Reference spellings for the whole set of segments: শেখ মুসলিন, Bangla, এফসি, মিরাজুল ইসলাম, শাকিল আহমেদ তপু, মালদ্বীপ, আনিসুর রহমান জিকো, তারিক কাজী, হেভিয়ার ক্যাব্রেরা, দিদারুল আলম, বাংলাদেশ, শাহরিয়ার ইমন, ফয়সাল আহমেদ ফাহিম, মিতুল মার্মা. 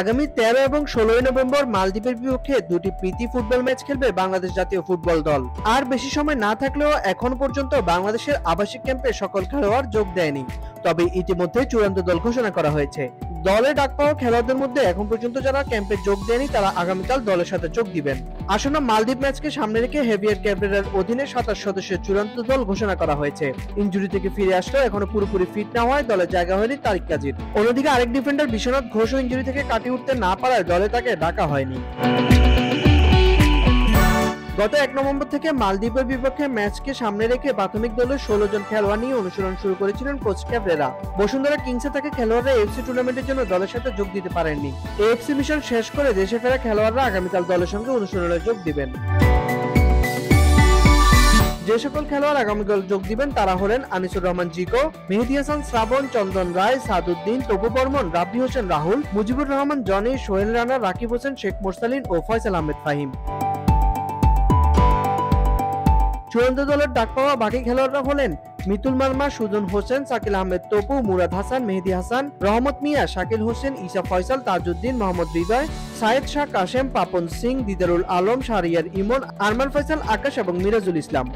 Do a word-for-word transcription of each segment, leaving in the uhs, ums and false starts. আগামী তেরো এবং ষোলোই নভেম্বর মালদ্বীপের বিপক্ষে দুটি প্রীতি ফুটবল ম্যাচ খেলবে বাংলাদেশ জাতীয় ফুটবল দল। আর বেশি সময় না থাকলেও এখন পর্যন্ত বাংলাদেশের আবাসিক ক্যাম্পে সকল খেলোয়াড় যোগ দেয়নি, তবে ইতিমধ্যে চূড়ান্ত দল ঘোষণা করা হয়েছে। দলে ডাক পাওয়া খেলোয়াড়দের মধ্যে এখন পর্যন্ত যারা ক্যাম্পে যোগ দেয়নি তারা আগামীকাল দলের সাথে যোগ দিবেন। আসন্ন মালদ্বীপ ম্যাচকে সামনে রেখে হেভিয়ার ক্যাব্রেরার অধীনে সাতাশ সদস্যের চূড়ান্ত দল ঘোষণা করা হয়েছে। ইনজুরি থেকে ফিরে আসলেও এখনো পুরোপুরি ফিট না হয় দলে জায়গা হয়নি তারিক কাজীর। অন্যদিকে আরেক ডিফেন্ডার বিশ্বনাথ ঘোষও ইনজুরি থেকে কাটিয়ে উঠতে না পারায় দলে তাকে ডাকা হয়নি। গত এক নভেম্বর থেকে মালদ্বীপের বিপক্ষে ম্যাচকে সামনে রেখে প্রাথমিক দলের ষোলো জন খেলোয়াড় নিয়ে অনুশীলন শুরু করেছিলেন কোচ ক্যাব্রেরা। বসুন্ধরা কিংসে থাকা খেলোয়াড়রা এফসি টুর্নামেন্টের জন্য দলের সাথে যোগ দিতে পারেননি। এফসি মিশন শেষ করে দেশে ফেরা খেলোয়াড়রা আগামীকাল দলের সঙ্গে অনুশীলনে যোগ দিবেন। যে সকল খেলোয়াড় আগামীকাল যোগ দিবেন তারা হলেন আনিসুর রহমান জিকো, মেহেদি হাসান, শ্রাবণ, চন্দন রায়, সাদুদ্দিন, তবু বর্মন, রাবলি হোসেন, রাহুল, মুজিবুর রহমান, জনি, সোহেল রানা, রাকিব হোসেন, শেখ মুসলিন ও ফয়সাল আহমেদ ফাহিম। চূড়ান্ত দলের ডাক পাওয়া বাকি খেলোয়াড়রা হলেন মিতুল মার্মা, সুজন হোসেন, শাকিল আহমেদ তপু, মুরাদ হাসান, মেহেদি হাসান, রহমত মিয়া, শাকিল হোসেন, ইসা ফয়সাল, তাজউদ্দিন, মোহাম্মদ বিজয়, সায়েদ শাহ, কাশেম, পাপন সিং, দিদারুল আলম, শাহরিয়ার ইমন, আরমান ফয়সাল, আকাশ এবং মিরাজুল ইসলাম।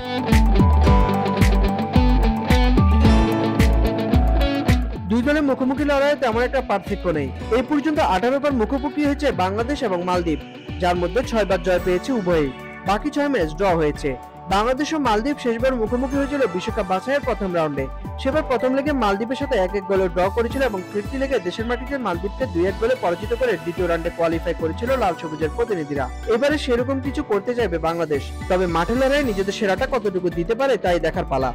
দুই দলের মুখোমুখি লড়াইয়ে তেমন একটা পার্থক্য নেই। এই পর্যন্ত আঠারো বার মুখোমুখি হয়েছে বাংলাদেশ এবং মালদ্বীপ, যার মধ্যে ছয় বার জয় পেয়েছে উভয়ই, বাকি ছয় ম্যাচ ড্র হয়েছে। বাংলাদেশ ও মালদ্বীপ শেষবার মুখোমুখি হয়েছিল বিশ্বকাপ বাছাইয়ের প্রথম রাউন্ডে। সেবার প্রথম লেগে মালদ্বীপের সাথে এক এক গোলে ড্র করেছিল এবং ফিরতি লেগে দেশের মাটিতে মালদ্বীপকে দুই এক গোলে পরাজিত করে দ্বিতীয় রাউন্ডে কোয়ালিফাই করেছিল লাল সবুজের প্রতিনিধিরা। এবারে সেরকম কিছু করতে চাইবে বাংলাদেশ, তবে মাঠে লড়াই নিজেদের সেরাটা কতটুকু দিতে পারে তাই দেখার পালা।